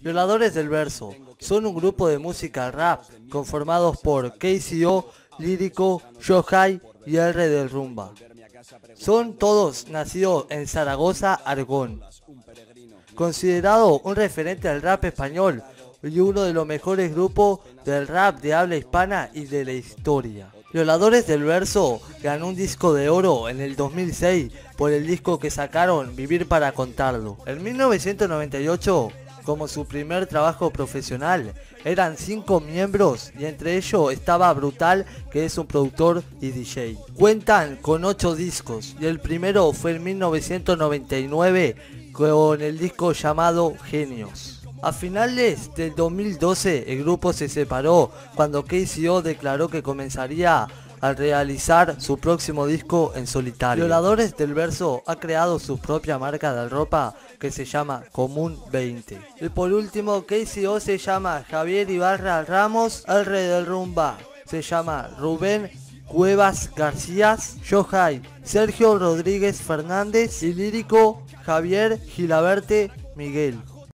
Violadores del verso son un grupo de música rap conformados por KCO, Lírico, Sho Hai y R de Rumba. Son todos nacidos en Zaragoza, Aragón. Considerado un referente al rap español y uno de los mejores grupos del rap de habla hispana y de la historia. Violadores del verso ganó un disco de oro en el 2006 por el disco que sacaron Vivir para Contarlo. En 1998, como su primer trabajo profesional, eran 5 miembros y entre ellos estaba Brutal, que es un productor y DJ. Cuentan con 8 discos y el primero fue en 1999 con el disco llamado Genios. A finales del 2012 el grupo se separó cuando KCO declaró que comenzaría a realizar su próximo disco en solitario. Violadores del verso ha creado su propia marca de ropa que se llama Común 20. Y por último, KCO se llama Javier Ibarra Ramos, R del Rumba se llama Rubén Cuevas García, Sho Hai Sergio Rodríguez Fernández y Lírico Javier Gilaberte Miguel.